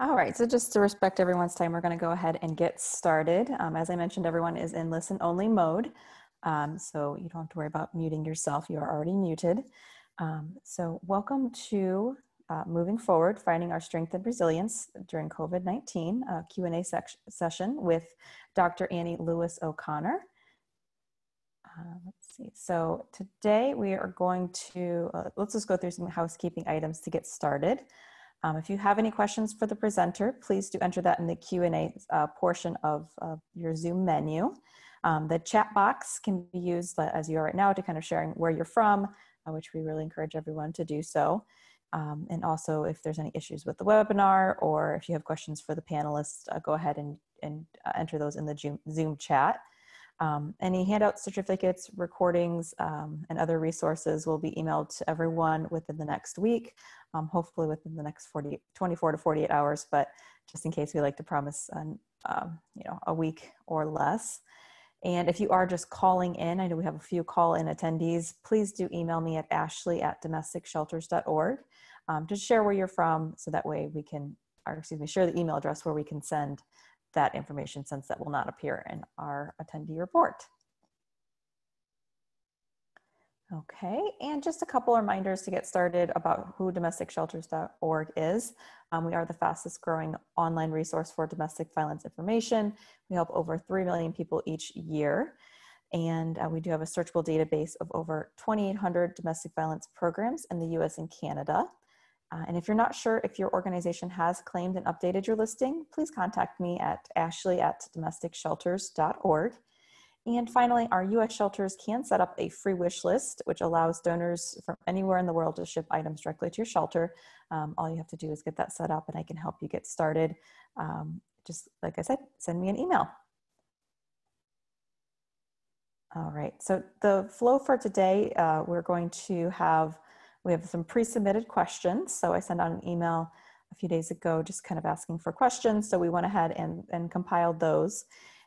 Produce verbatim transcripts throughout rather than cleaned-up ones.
All right, so just to respect everyone's time, we're going to go ahead and get started. Um, as I mentioned, everyone is in listen-only mode, um, so you don't have to worry about muting yourself. You are already muted. Um, so welcome to uh, Moving Forward, Finding Our Strength and Resilience During COVID nineteen, a Q and A se- session with Doctor Annie Lewis-O'Connor. Uh, let's see, so today we are going to, uh, let's just go through some housekeeping items to get started. Um, if you have any questions for the presenter, please do enter that in the Q and A uh, portion of uh, your Zoom menu. Um, the chat box can be used as you are right now to kind of sharing where you're from, uh, which we really encourage everyone to do so. Um, and also if there's any issues with the webinar or if you have questions for the panelists, uh, go ahead and, and uh, enter those in the Zoom, Zoom chat. Um, any handout certificates, recordings, um, and other resources will be emailed to everyone within the next week, um, hopefully within the next twenty-four to forty-eight hours, but just in case we like to promise an, um, you know, a week or less. And if you are just calling in, I know we have a few call-in attendees, please do email me at ashley at domestic shelters dot org um, to share where you're from, so that way we can, or excuse me, share the email address where we can send that information, since that will not appear in our attendee report. Okay, and just a couple reminders to get started about who domestic shelters dot org is. Um, we are the fastest growing online resource for domestic violence information. We help over three million people each year. And uh, we do have a searchable database of over twenty-eight hundred domestic violence programs in the U S and Canada. Uh, and if you're not sure if your organization has claimed and updated your listing, please contact me at ashley at domestic shelters dot org. And finally, our U S shelters can set up a free wish list, which allows donors from anywhere in the world to ship items directly to your shelter. Um, all you have to do is get that set up and I can help you get started. Um, just like I said, send me an email. All right, so the flow for today, uh, we're going to have We have some pre-submitted questions. So I sent out an email a few days ago just kind of asking for questions. So we went ahead and, and compiled those.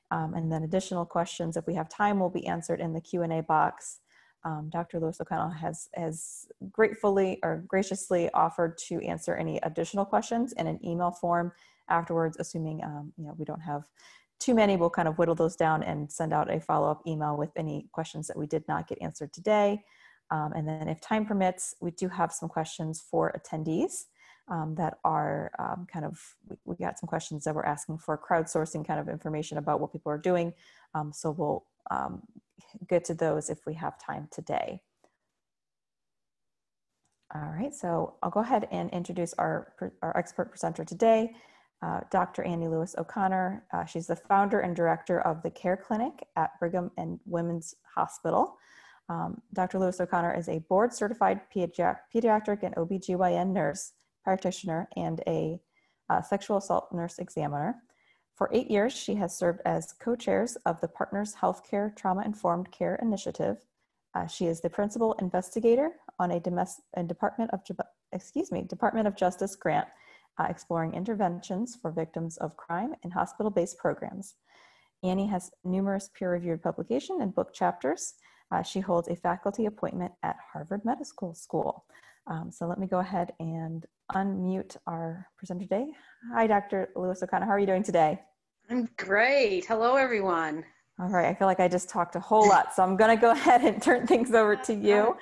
Um, and then additional questions, if we have time, will be answered in the Q and A box. Um, Doctor Lewis-O'Connor has, has gratefully or graciously offered to answer any additional questions in an email form afterwards, assuming um, you know, we don't have too many. We'll kind of whittle those down and send out a follow-up email with any questions that we did not get answered today. Um, and then if time permits, we do have some questions for attendees um, that are um, kind of, we, we got some questions that we're asking for crowdsourcing kind of information about what people are doing. Um, so we'll um, get to those if we have time today. All right, so I'll go ahead and introduce our, our expert presenter today, uh, Doctor Annie Lewis-O'Connor. Uh, she's the founder and director of the Care Clinic at Brigham and Women's Hospital. Um, Doctor Lewis-O'Connor is a board-certified pediatric and O B G Y N nurse practitioner and a uh, sexual assault nurse examiner. For eight years, she has served as co-chairs of the Partners Healthcare Trauma-Informed Care Initiative. Uh, she is the principal investigator on a, domestic, a Department of excuse me Department of Justice grant uh, exploring interventions for victims of crime in hospital-based programs. Annie has numerous peer-reviewed publications and book chapters. Uh, she holds a faculty appointment at Harvard Medical School. Um, so let me go ahead and unmute our presenter today. Hi, Doctor Lewis-O'Connor. How are you doing today? I'm great. Hello, everyone. All right. I feel like I just talked a whole lot, so I'm going to go ahead and turn things over to you.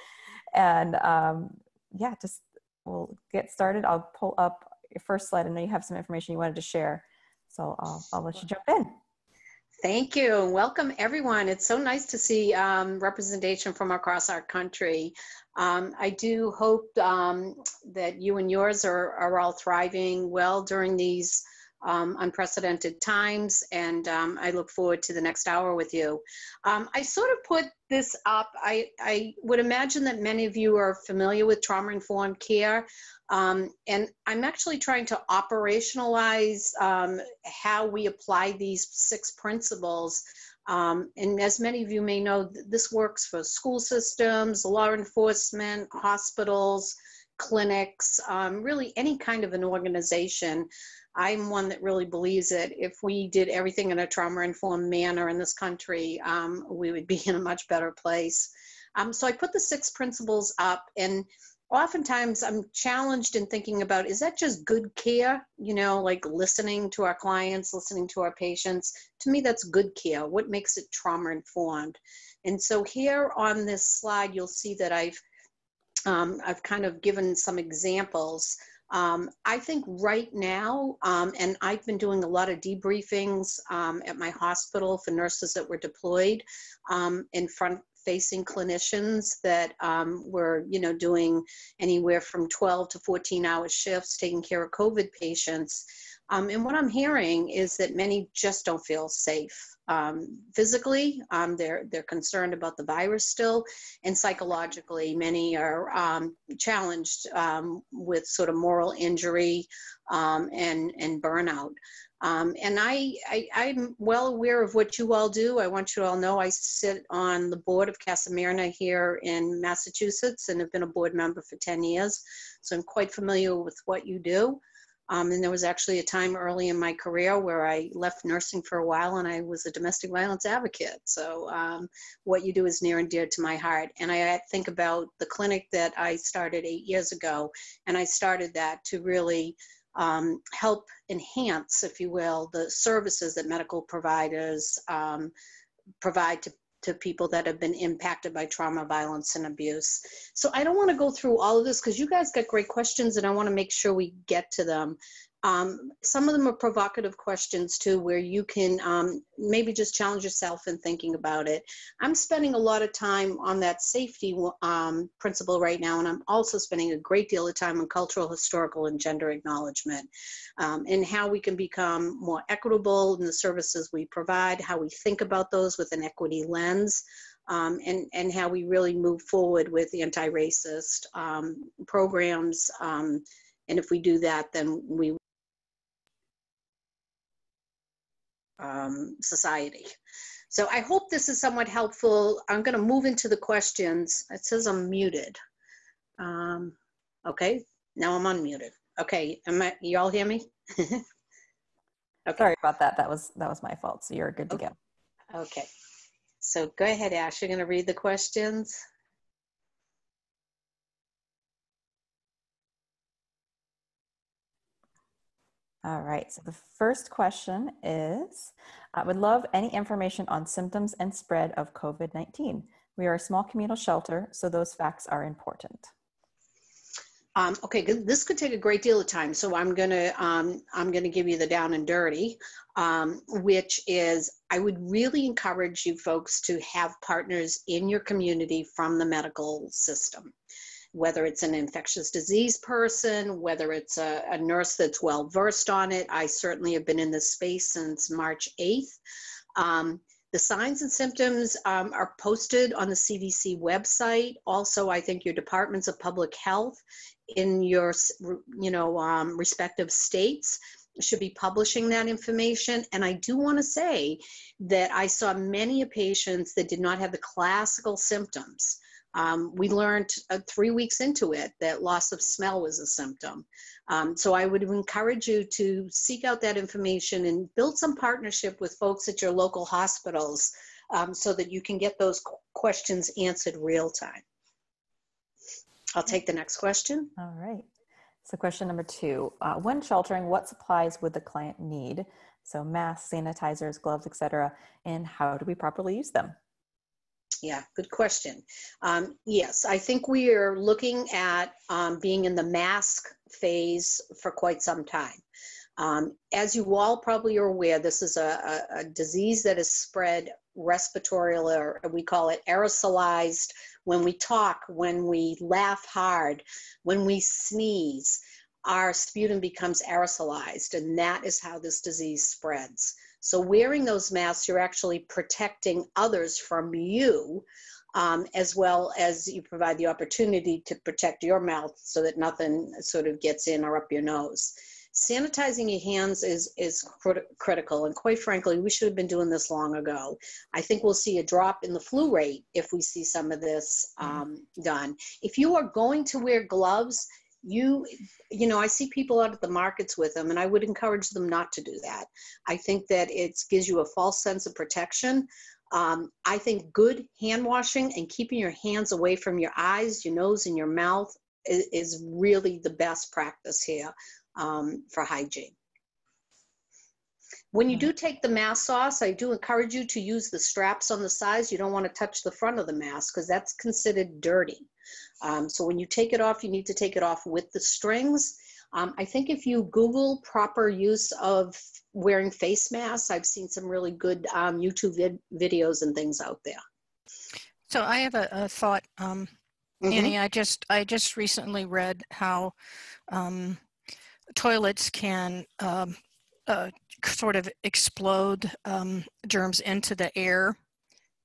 And um, yeah, just we'll get started. I'll pull up your first slide. I know you have some information you wanted to share, so I'll, I'll let you jump in. Thank you. Welcome, everyone. It's so nice to see um, representation from across our country. Um, I do hope um, that you and yours are, are all thriving well during these um, unprecedented times, and um, I look forward to the next hour with you. Um, I sort of put this up. I, I would imagine that many of you are familiar with trauma-informed care, um, and I'm actually trying to operationalize um, how we apply these six principles. Um, and as many of you may know, th this works for school systems, law enforcement, hospitals, clinics, um, really any kind of an organization. I'm one that really believes that if we did everything in a trauma-informed manner in this country, um, we would be in a much better place. Um, so I put the six principles up, and oftentimes I'm challenged in thinking about, is that just good care? You know, like listening to our clients, listening to our patients. To me, that's good care. What makes it trauma-informed? And so here on this slide, you'll see that I've, um, I've kind of given some examples. Um, I think right now, um, and I've been doing a lot of debriefings um, at my hospital for nurses that were deployed um, in front facing clinicians that um, were, you know, doing anywhere from twelve to fourteen hour shifts, taking care of COVID patients. Um, and what I'm hearing is that many just don't feel safe um, physically. Um, they're, they're concerned about the virus still, and psychologically, many are um, challenged um, with sort of moral injury um, and, and burnout. Um, and I, I, I'm well aware of what you all do. I want you to all know I sit on the board of Casa Myrna here in Massachusetts and have been a board member for ten years. So I'm quite familiar with what you do. Um, and there was actually a time early in my career where I left nursing for a while and I was a domestic violence advocate. So um, what you do is near and dear to my heart. And I think about the clinic that I started eight years ago, and I started that to really Um, help enhance, if you will, the services that medical providers um, provide to, to people that have been impacted by trauma, violence, and abuse. So I don't want to go through all of this because you guys got great questions and I want to make sure we get to them. Um, some of them are provocative questions too, where you can um, maybe just challenge yourself in thinking about it. I'm spending a lot of time on that safety um, principle right now, and I'm also spending a great deal of time on cultural, historical, and gender acknowledgement, um, and how we can become more equitable in the services we provide, how we think about those with an equity lens, um, and, and how we really move forward with anti-racist um, programs. Um, and if we do that, then we Um, society. So I hope this is somewhat helpful. I'm going to move into the questions. It says I'm muted. Um, okay, now I'm unmuted. Okay, am I, you all hear me? Okay. Sorry about that. That was that was my fault. So you're good to okay. go. Okay. So go ahead, Ash. You're going to read the questions. All right, so the first question is, I would love any information on symptoms and spread of COVID nineteen. We are a small communal shelter, so those facts are important. Um, okay, this could take a great deal of time, so I'm gonna, um, I'm gonna give you the down and dirty, um, which is, I would really encourage you folks to have partners in your community from the medical system, whether it's an infectious disease person, whether it's a, a nurse that's well-versed on it. I certainly have been in this space since March eighth. Um, the signs and symptoms um, are posted on the C D C website. Also, I think your departments of public health in your you know, um, respective states should be publishing that information. And I do want to say that I saw many patients that did not have the classical symptoms. Um, we learned uh, three weeks into it that loss of smell was a symptom. Um, so I would encourage you to seek out that information and build some partnership with folks at your local hospitals um, so that you can get those questions answered real time. I'll take the next question. All right. So question number two, uh, when sheltering, what supplies would the client need? So masks, sanitizers, gloves, et cetera, and how do we properly use them? Yeah, good question. Um, yes, I think we are looking at um, being in the mask phase for quite some time. Um, as you all probably are aware, this is a, a, a disease that is spread respiratory, or we call it aerosolized, when we talk, when we laugh hard, when we sneeze, our sputum becomes aerosolized, and that is how this disease spreads. So wearing those masks, you're actually protecting others from you, um, as well as you provide the opportunity to protect your mouth so that nothing sort of gets in or up your nose. Sanitizing your hands is, is crit critical. And quite frankly, we should have been doing this long ago. I think we'll see a drop in the flu rate if we see some of this um, done. If you are going to wear gloves, You, you know, I see people out at the markets with them, and I would encourage them not to do that. I think that it gives you a false sense of protection. Um, I think good hand washing and keeping your hands away from your eyes, your nose, and your mouth is, is really the best practice here um, for hygiene. When you do take the mask off, I do encourage you to use the straps on the sides. You don't want to touch the front of the mask because that's considered dirty. Um, so when you take it off, you need to take it off with the strings. Um, I think if you Google proper use of wearing face masks, I've seen some really good um, YouTube vid videos and things out there. So I have a, a thought, um, mm-hmm. Annie. I just I just recently read how um, toilets can um, uh, sort of explode um, germs into the air,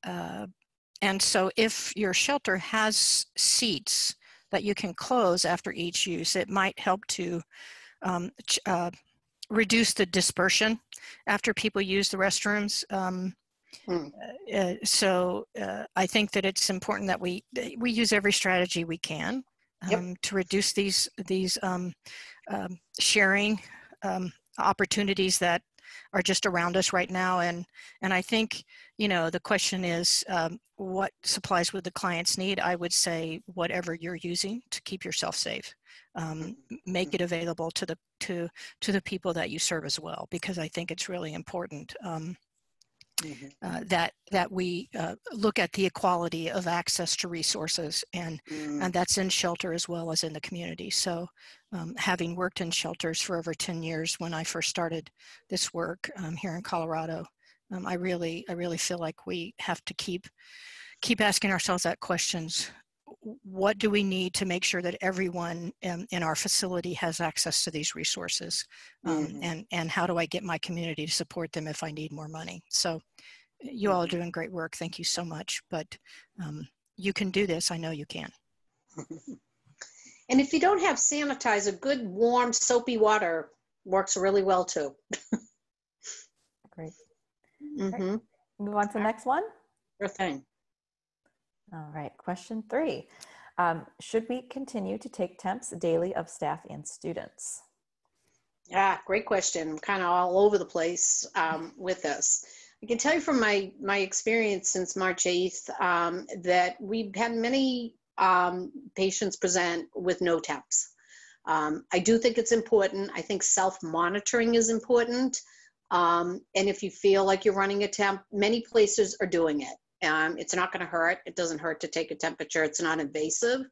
uh, and so if your shelter has seats that you can close after each use, it might help to um, uh, reduce the dispersion after people use the restrooms. Um, mm. uh, so uh, I think that it's important that we we use every strategy we can um, yep. to reduce these these um, um, sharing um, opportunities that are just around us right now. And and I think, you know, the question is um, what supplies would the clients need? I would say whatever you're using to keep yourself safe. Um, make it available to the to to the people that you serve as well, because I think it's really important um, mm-hmm. uh, that that we uh, look at the equality of access to resources, and mm. and that's in shelter as well as in the community. So um, having worked in shelters for over ten years when I first started this work um, here in Colorado, um, I really I really feel like we have to keep keep asking ourselves that questions. What do we need to make sure that everyone in, in our facility has access to these resources? Um, mm-hmm. and, and how do I get my community to support them if I need more money? So you all are doing great work. Thank you so much. But um, you can do this. I know you can. And if you don't have sanitizer, good, warm, soapy water works really well, too. Great. Mm-hmm. Move on to the next one. Sure thing. All right, question three. Um, should we continue to take temps daily of staff and students? Yeah, great question. I'm kind of all over the place um, with this. I can tell you from my, my experience since March eighth um, that we've had many um, patients present with no temps. Um, I do think it's important. I think self-monitoring is important. Um, and if you feel like you're running a temp, many places are doing it. Um, it's not going to hurt. It doesn't hurt to take a temperature. It's not invasive.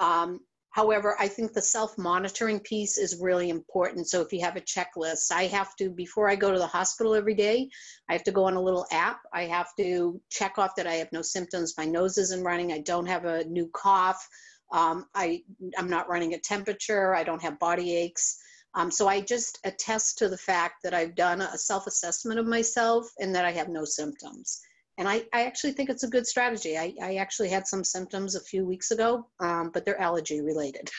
Um, however, I think the self-monitoring piece is really important. So if you have a checklist, I have to, before I go to the hospital every day, I have to go on a little app. I have to check off that I have no symptoms. My nose isn't running. I don't have a new cough. Um, I, I'm not running a temperature. I don't have body aches. Um, so I just attest to the fact that I've done a self-assessment of myself and that I have no symptoms. And I, I actually think it's a good strategy. I, I actually had some symptoms a few weeks ago, um, but they're allergy related.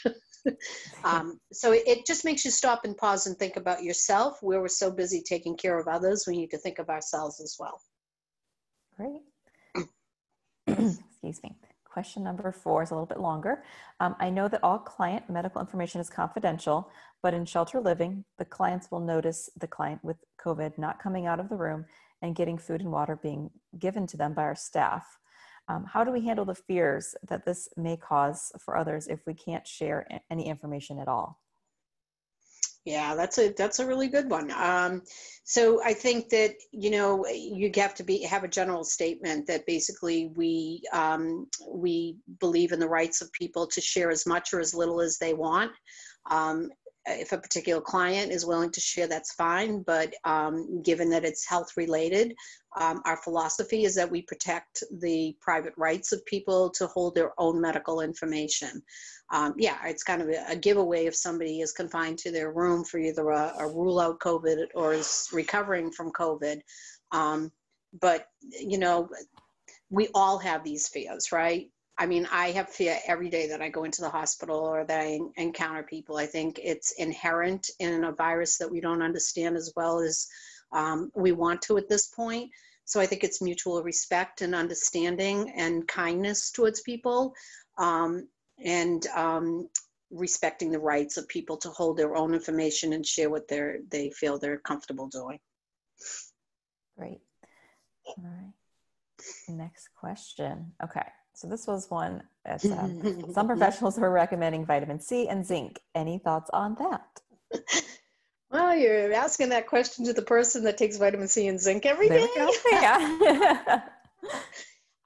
um, so it, it just makes you stop and pause and think about yourself. Where we're so busy taking care of others, we need to think of ourselves as well. Great. Excuse me. Question number four is a little bit longer. Um, I know that all client medical information is confidential, but in shelter living, the clients will notice the client with COVID not coming out of the room and getting food and water being given to them by our staff. Um, how do we handle the fears that this may cause for others if we can't share any information at all? Yeah, that's a that's a really good one. Um, so I think that, you know, you have to be have a general statement that basically we um, we believe in the rights of people to share as much or as little as they want. Um, If a particular client is willing to share, that's fine. But um, given that it's health related, um, our philosophy is that we protect the private rights of people to hold their own medical information. Um, yeah, it's kind of a, a giveaway if somebody is confined to their room for either a, a rule out COVID or is recovering from COVID. Um, but, you know, we all have these fears, right? I mean, I have fear every day that I go into the hospital or that I encounter people. I think it's inherent in a virus that we don't understand as well as um, we want to at this point. So I think it's mutual respect and understanding and kindness towards people um, and um, respecting the rights of people to hold their own information and share what they're, they feel they're comfortable doing. Great. All right. Next question. Okay. So this was one as um, some professionals were recommending vitamin C and zinc. Any thoughts on that? Well, you're asking that question to the person that takes vitamin C and zinc every there day. Yeah.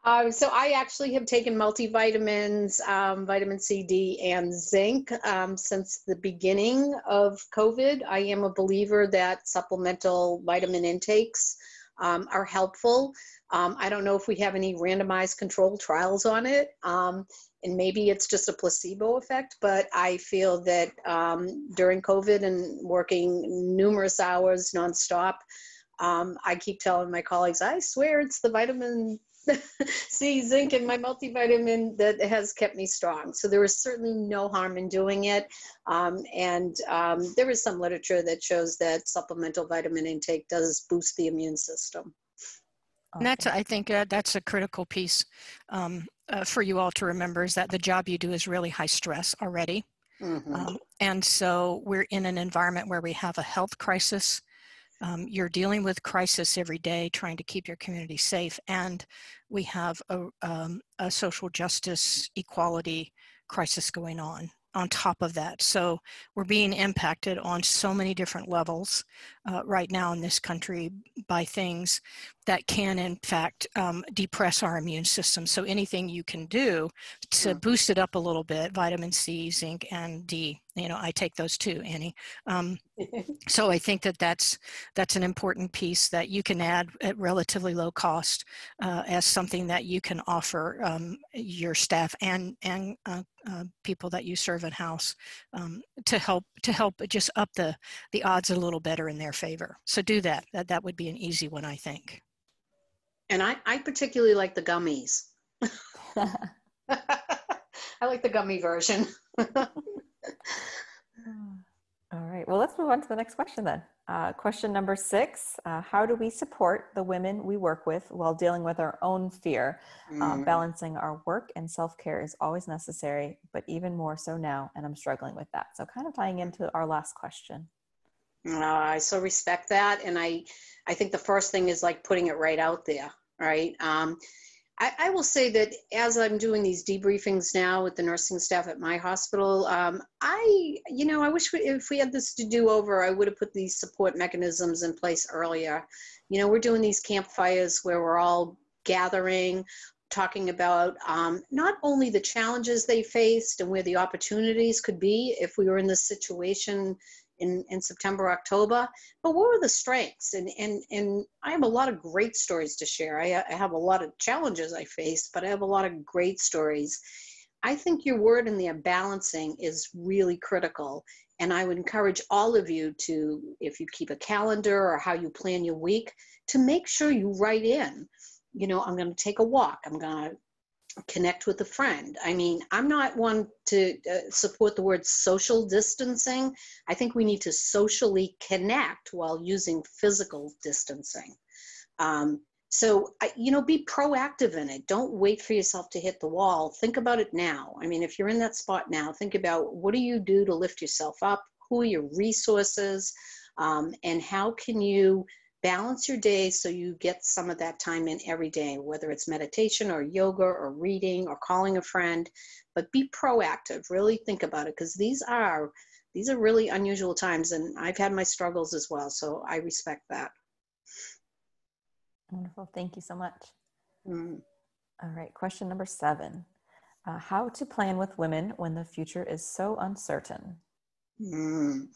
Uh, so I actually have taken multivitamins, um, vitamin C, D, and zinc um, since the beginning of COVID. I am a believer that supplemental vitamin intakes um, are helpful. Um, I don't know if we have any randomized controlled trials on it, um, and maybe it's just a placebo effect, but I feel that um, during COVID and working numerous hours nonstop, um, I keep telling my colleagues, I swear it's the vitamin C, zinc, and my multivitamin that has kept me strong. So there is certainly no harm in doing it. Um, and um, there is some literature that shows that supplemental vitamin intake does boost the immune system. And that's, I think uh, that's a critical piece um, uh, for you all to remember, is that the job you do is really high stress already. Mm-hmm. um, and so we're in an environment where we have a health crisis. Um, you're dealing with crisis every day, trying to keep your community safe, and we have a, um, a social justice equality crisis going on on top of that. So we're being impacted on so many different levels uh, right now in this country by things that can, in fact, um, depress our immune system. So anything you can do to yeah. boost it up a little bit, vitamin C, zinc, and D. You know, I take those too, Annie. Um, so I think that that's, that's an important piece that you can add at relatively low cost uh, as something that you can offer um, your staff and, and uh, uh, people that you serve in-house um, to help to help just up the, the odds a little better in their favor. So do that. That, that would be an easy one, I think. And I, I particularly like the gummies. I like the gummy version. All right, well, let's move on to the next question then. Uh, question number six, uh, how do we support the women we work with while dealing with our own fear? Mm. Um, balancing our work and self-care is always necessary, but even more so now, and I'm struggling with that. So kind of tying into our last question. Uh, I so respect that. And I, I think the first thing is like putting it right out there, right? Um, I, I will say that as I'm doing these debriefings now with the nursing staff at my hospital, um, I, you know, I wish we, if we had this to do over, I would have put these support mechanisms in place earlier. You know, we're doing these campfires where we're all gathering, talking about um, not only the challenges they faced and where the opportunities could be if we were in this situation In, in September, October, but what were the strengths? And, and, and I have a lot of great stories to share. I, I have a lot of challenges I faced, but I have a lot of great stories. I think your word in there, balancing, is really critical. And I would encourage all of you to, if you keep a calendar or how you plan your week, to make sure you write in, you know, I'm going to take a walk. I'm going to connect with a friend. I mean, I'm not one to uh, support the word social distancing. I think we need to socially connect while using physical distancing. Um, so, I, you know, be proactive in it. Don't wait for yourself to hit the wall. Think about it now. I mean, if you're in that spot now, think about what do you do to lift yourself up? Who are your resources? Um, and how can you balance your day so you get some of that time in every day, whether it's meditation or yoga or reading or calling a friend, but be proactive, really think about it, because these are, these are really unusual times, and I've had my struggles as well, so I respect that. Wonderful, thank you so much. Mm. All right, question number seven, uh, how to plan with women when the future is so uncertain? Mm.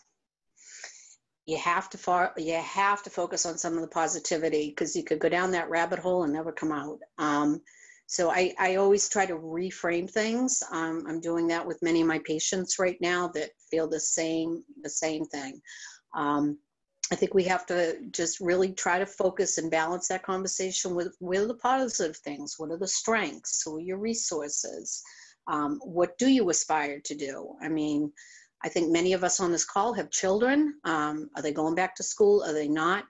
You have to far, you have to focus on some of the positivity, because you could go down that rabbit hole and never come out. Um, so I, I always try to reframe things. Um, I'm doing that with many of my patients right now that feel the same, the same thing. Um, I think we have to just really try to focus and balance that conversation with, with the positive things. What are the strengths? What are your resources? Um, what do you aspire to do? I mean, I think many of us on this call have children. Um, are they going back to school? Are they not?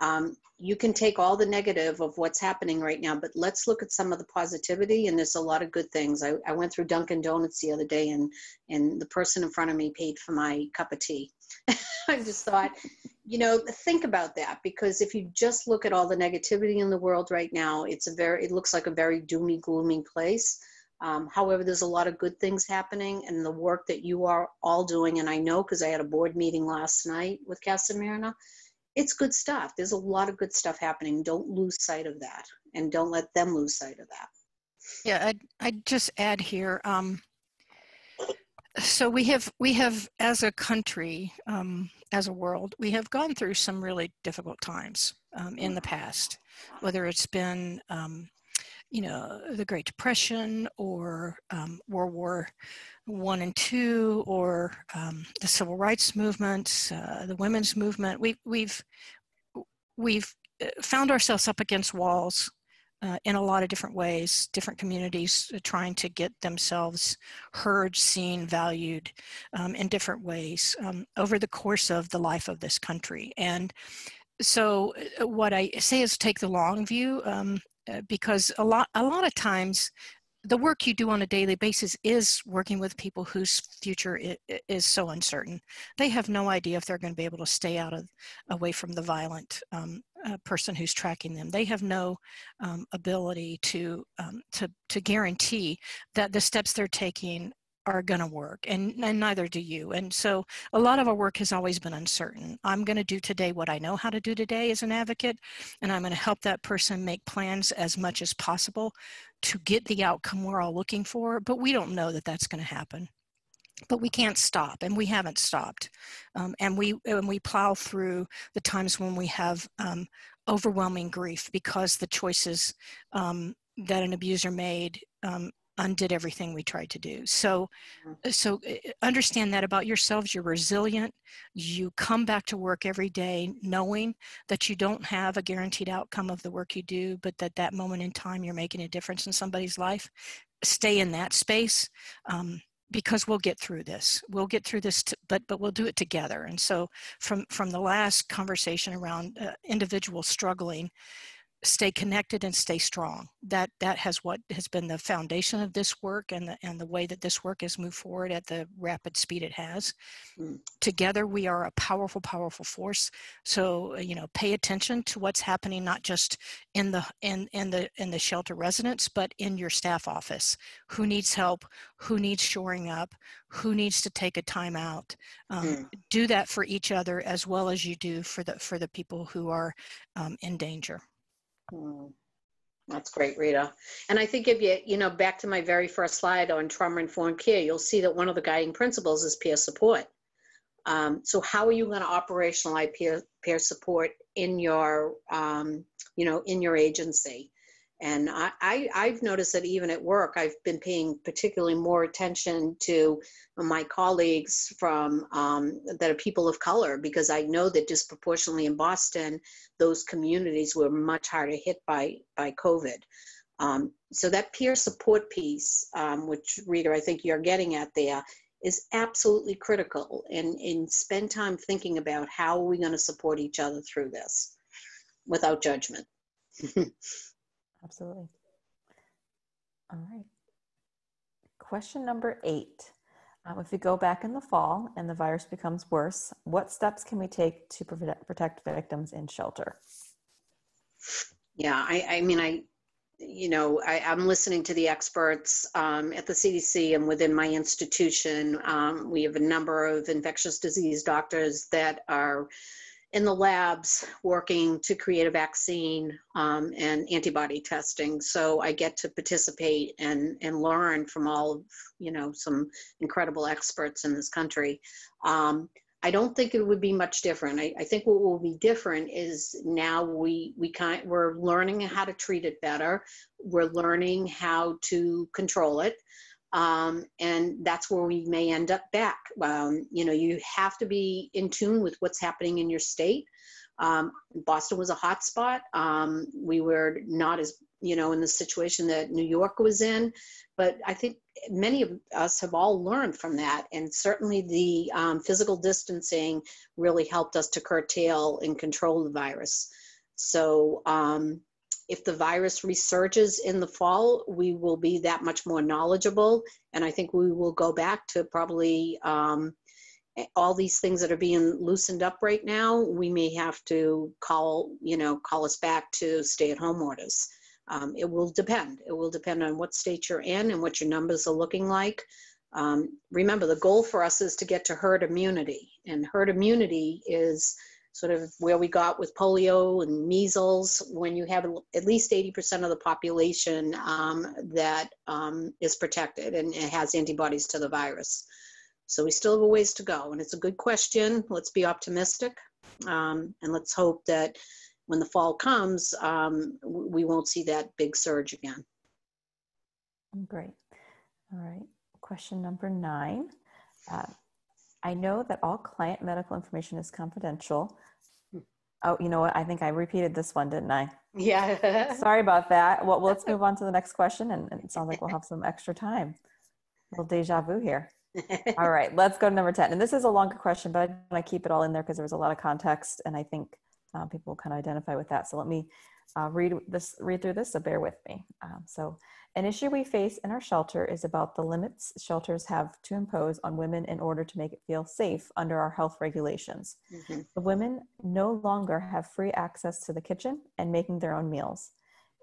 Um, you can take all the negative of what's happening right now, but let's look at some of the positivity, and there's a lot of good things. I, I went through Dunkin' Donuts the other day, and, and the person in front of me paid for my cup of tea. I just thought, you know, think about that, because if you just look at all the negativity in the world right now, it's a very, it looks like a very doomy, gloomy place. Um, however, there's a lot of good things happening, and the work that you are all doing, and I know because I had a board meeting last night with Casa Myrna, it's good stuff. There's a lot of good stuff happening. Don't lose sight of that, and don't let them lose sight of that. Yeah, I'd, I'd just add here. Um, so we have, we have as a country, um, as a world, we have gone through some really difficult times um, in the past, whether it's been um, you know, the Great Depression, or um, World War One and Two, or um, the Civil Rights Movement, uh, the Women's Movement. We, we've we've found ourselves up against walls uh, in a lot of different ways. Different communities trying to get themselves heard, seen, valued um, in different ways um, over the course of the life of this country. And so, what I say is take the long view. Um, Uh, because a lot, a lot of times the work you do on a daily basis is working with people whose future is, is so uncertain. They have no idea if they're going to be able to stay out of, away from the violent um, uh, person who's tracking them. They have no um, ability to, um, to, to guarantee that the steps they're taking are going to work, and, and neither do you. And so a lot of our work has always been uncertain. I'm going to do today what I know how to do today as an advocate, and I'm going to help that person make plans as much as possible to get the outcome we're all looking for, but we don't know that that's going to happen. But we can't stop, and we haven't stopped. Um, and we and we plow through the times when we have um, overwhelming grief because the choices um, that an abuser made um, undid everything we tried to do. So, so understand that about yourselves. You're resilient. You come back to work every day knowing that you don't have a guaranteed outcome of the work you do, but that that moment in time you're making a difference in somebody's life. Stay in that space um, because we'll get through this. We'll get through this, to, but but we'll do it together. And so from, from the last conversation around uh, individuals struggling, stay connected and stay strong. That that has what has been the foundation of this work, and the, and the way that this work has moved forward at the rapid speed it has. Mm. Together we are a powerful, powerful force. So, you know, pay attention to what's happening, not just in the in in the in the shelter residence, but in your staff office. Who needs help? Who needs shoring up? Who needs to take a time out? Um, mm. Do that for each other as well as you do for the for the people who are um, in danger. Mm. That's great, Rita. And I think if you, you know, back to my very first slide on trauma-informed care, you'll see that one of the guiding principles is peer support. Um, so how are you going to operationalize peer, peer support in your, um, you know, in your agency? And I, I, I've noticed that even at work, I've been paying particularly more attention to my colleagues from um, that are people of color, because I know that disproportionately in Boston, those communities were much harder hit by, by COVID. Um, so that peer support piece, um, which Rita, I think you're getting at there, is absolutely critical, and, and spend time thinking about how are we going to support each other through this without judgment. Absolutely. All right. Question number eight. Um, if we go back in the fall and the virus becomes worse, what steps can we take to protect victims in shelter? Yeah, I, I mean, I, you know, I, I'm listening to the experts um, at the C D C and within my institution. Um, we have a number of infectious disease doctors that are in the labs working to create a vaccine um, and antibody testing. So I get to participate and, and learn from all of, you know, some incredible experts in this country. Um, I don't think it would be much different. I, I think what will be different is now we, we kind, we're learning how to treat it better. We're learning how to control it. Um, and that's where we may end up back. Um, you know, you have to be in tune with what's happening in your state. Um, Boston was a hot spot. Um, we were not as, you know, in the situation that New York was in, but I think many of us have all learned from that. And certainly the um, physical distancing really helped us to curtail and control the virus. So, um, if the virus resurges in the fall, we will be that much more knowledgeable. And I think we will go back to probably um, all these things that are being loosened up right now. We may have to call, you know, call us back to stay at home orders. Um, it will depend. It will depend on what state you're in and what your numbers are looking like. Um, remember, the goal for us is to get to herd immunity, and herd immunity is sort of where we got with polio and measles, when you have at least eighty percent of the population um, that um, is protected and it has antibodies to the virus. So we still have a ways to go, and it's a good question. Let's be optimistic, um, and let's hope that when the fall comes, um, we won't see that big surge again. Great. All right. Question number nine. Uh, I know that all client medical information is confidential. Oh, you know what? I think I repeated this one, didn't I? Yeah. Sorry about that. Well, let's move on to the next question, and, and it sounds like we'll have some extra time. A little deja vu here. All right, let's go to number ten. And this is a longer question, but I want to keep it all in there because there was a lot of context, and I think uh, people kind of identify with that. So let me uh, read this, read through this, so bear with me. Um, so. An issue we face in our shelter is about the limits shelters have to impose on women in order to make it feel safe under our health regulations. Mm-hmm. The women no longer have free access to the kitchen and making their own meals.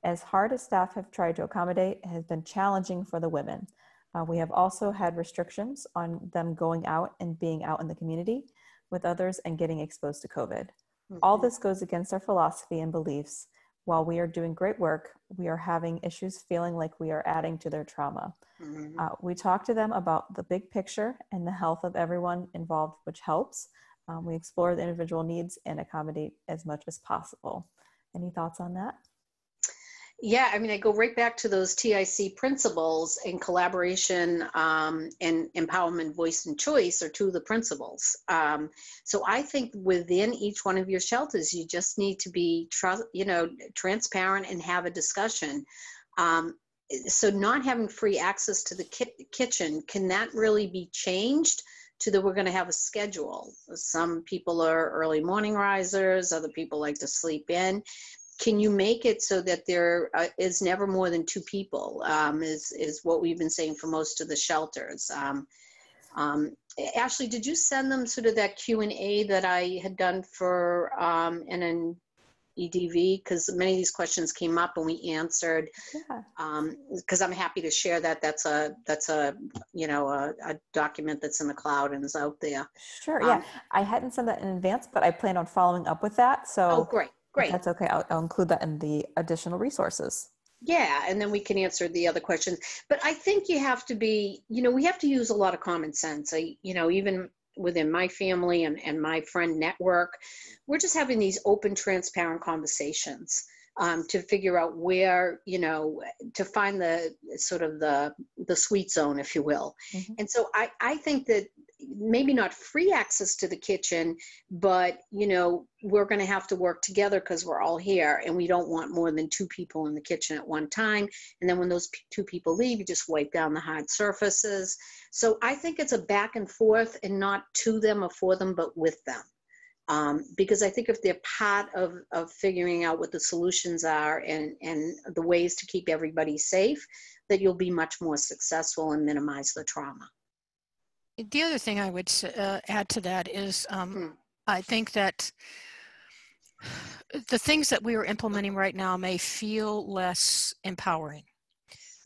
As hard as staff have tried to accommodate, it has been challenging for the women. Uh, we have also had restrictions on them going out and being out in the community with others and getting exposed to COVID. Mm-hmm. All this goes against our philosophy and beliefs. While we are doing great work, we are having issues feeling like we are adding to their trauma. Mm-hmm. Uh, we talk to them about the big picture and the health of everyone involved, which helps. Um, we explore the individual needs and accommodate as much as possible. Any thoughts on that? Yeah, I mean, I go right back to those T I C principles, and collaboration um, and empowerment, voice, and choice are two of the principles. Um, so I think within each one of your shelters, you just need to be, tr- you know, transparent and have a discussion. Um, so not having free access to the ki- kitchen, can that really be changed to that we're going to have a schedule? Some people are early morning risers, other people like to sleep in. Can you make it so that there uh, is never more than two people, um, is, is what we've been saying for most of the shelters. Um, um, Ashley, did you send them sort of that Q and A that I had done for um, N N E D V? Because many of these questions came up and we answered. Yeah. Um, because I'm happy to share that. That's a, that's a you know, a, a document that's in the cloud and is out there. Sure, um, yeah. I hadn't sent that in advance, but I plan on following up with that. So. Oh, great. Great. That's okay. I'll, I'll include that in the additional resources. Yeah. And then we can answer the other questions. But I think you have to be, you know, we have to use a lot of common sense. I, you know, even within my family and, and my friend network, we're just having these open, transparent conversations um, to figure out where, you know, to find the sort of the, the sweet zone, if you will. Mm-hmm. And so I, I think that maybe not free access to the kitchen, but, you know, we're going to have to work together because we're all here, and we don't want more than two people in the kitchen at one time. And then when those p- two people leave, you just wipe down the hard surfaces. So I think it's a back and forth, and not to them or for them, but with them. Um, because I think if they're part of, of figuring out what the solutions are and, and the ways to keep everybody safe, that you'll be much more successful and minimize the trauma. The other thing I would uh, add to that is um, mm. I think that the things that we are implementing right now may feel less empowering.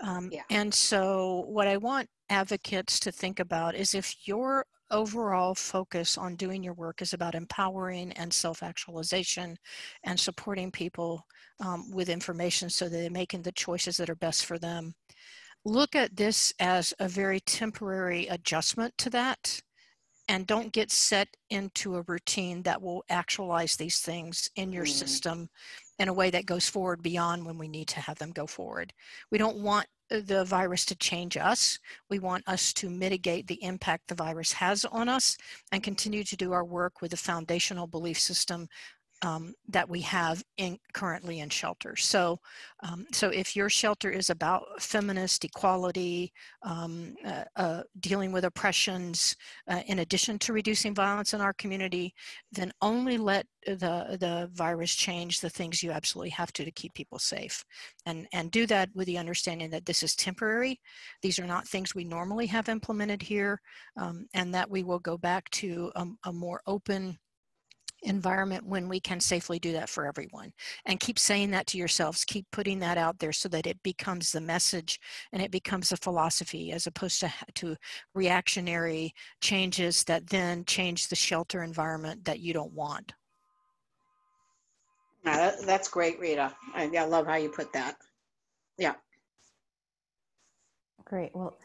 Um, yeah. And so what I want advocates to think about is, if your overall focus on doing your work is about empowering and self-actualization and supporting people um, with information so that they're making the choices that are best for them, look at this as a very temporary adjustment to that, and don't get set into a routine that will actualize these things in your mm. system in a way that goes forward beyond when we need to have them go forward. We don't want the virus to change us. We want us to mitigate the impact the virus has on us and continue to do our work with the foundational belief system Um, that we have in, currently in shelters. So, um, so if your shelter is about feminist equality, um, uh, uh, dealing with oppressions, uh, in addition to reducing violence in our community, then only let the the virus change the things you absolutely have to to keep people safe, and and do that with the understanding that this is temporary. These are not things we normally have implemented here, um, and that we will go back to a, a more open environment when we can safely do that for everyone. And keep saying that to yourselves, keep putting that out there so that it becomes the message and it becomes a philosophy, as opposed to, to reactionary changes that then change the shelter environment that you don't want. Yeah, that's great, Rita. I, I love how you put that. Yeah. Great. Well,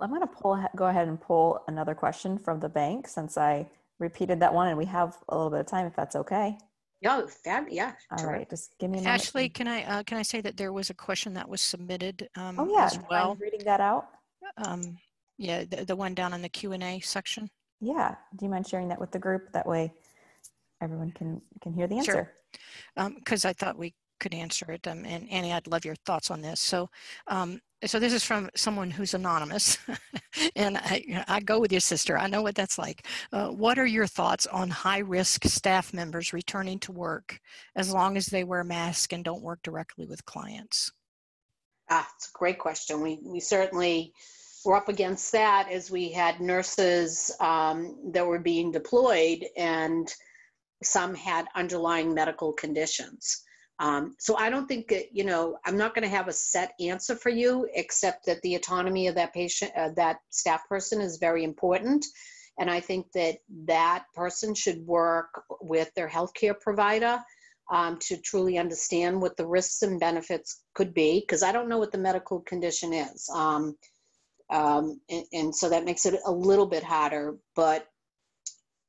I'm going to pull, go ahead and pull another question from the bank, since I repeated that one and we have a little bit of time, if that's okay. No, that, yeah. All sure. right. Just give me a minute. Ashley, can I, uh, can I say that there was a question that was submitted um, oh, yeah. as well? I'm reading that out. Um, yeah, the, the one down in the Q and A section. Yeah. Do you mind sharing that with the group? That way everyone can, can hear the answer. Sure. Um, because I thought we could answer it. Um, and Annie, I'd love your thoughts on this. So, um, so this is from someone who's anonymous, and I, I go with your sister. I know what that's like. Uh, what are your thoughts on high-risk staff members returning to work as long as they wear masks and don't work directly with clients? Ah, it's a great question. We, we certainly were up against that as we had nurses um, that were being deployed, and some had underlying medical conditions. Um, so I don't think that, you know, I'm not going to have a set answer for you, except that the autonomy of that patient, uh, that staff person is very important. And I think that that person should work with their healthcare provider um, to truly understand what the risks and benefits could be, because I don't know what the medical condition is. Um, um, and, and so that makes it a little bit harder, but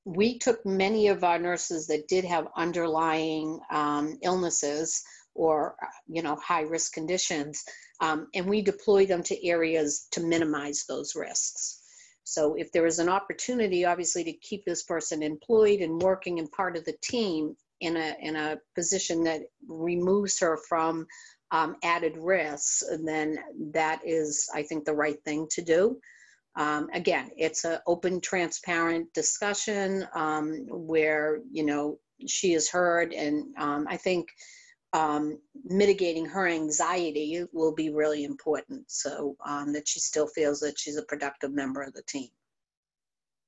we took many of our nurses that did have underlying um, illnesses or, you know, high risk conditions, um, and we deployed them to areas to minimize those risks. So if there is an opportunity, obviously, to keep this person employed and working and part of the team in a, in a position that removes her from um, added risks, then that is, I think, the right thing to do. Um, again, it's an open, transparent discussion um, where, you know, she is heard, and um, I think um, mitigating her anxiety will be really important, so um, that she still feels that she's a productive member of the team.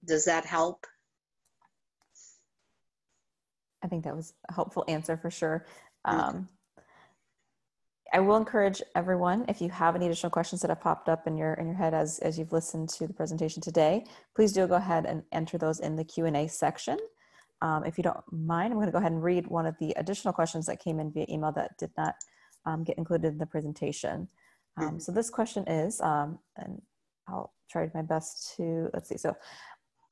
Does that help? I think that was a helpful answer for sure. Um, I will encourage everyone, if you have any additional questions that have popped up in your in your head as, as you've listened to the presentation today, please do go ahead and enter those in the Q and A section. Um, if you don't mind, I'm going to go ahead and read one of the additional questions that came in via email that did not um, get included in the presentation. Um, mm-hmm. So this question is, um, and I'll try my best to, let's see. So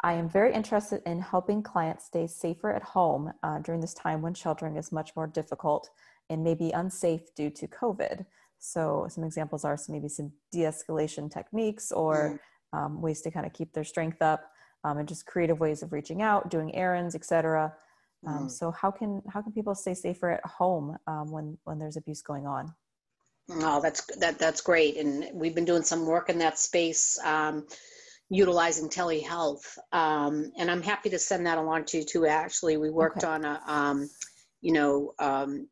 I am very interested in helping clients stay safer at home uh, during this time when sheltering is much more difficult and maybe unsafe due to COVID. So some examples are some, maybe some de-escalation techniques or mm-hmm. um, ways to kind of keep their strength up um, and just creative ways of reaching out, doing errands, et cetera. Um, mm-hmm. So how can how can people stay safer at home um, when, when there's abuse going on? Oh, that's, that, that's great. And we've been doing some work in that space, um, utilizing telehealth. Um, and I'm happy to send that along to you too, actually. We worked okay. on a, um, you know, um,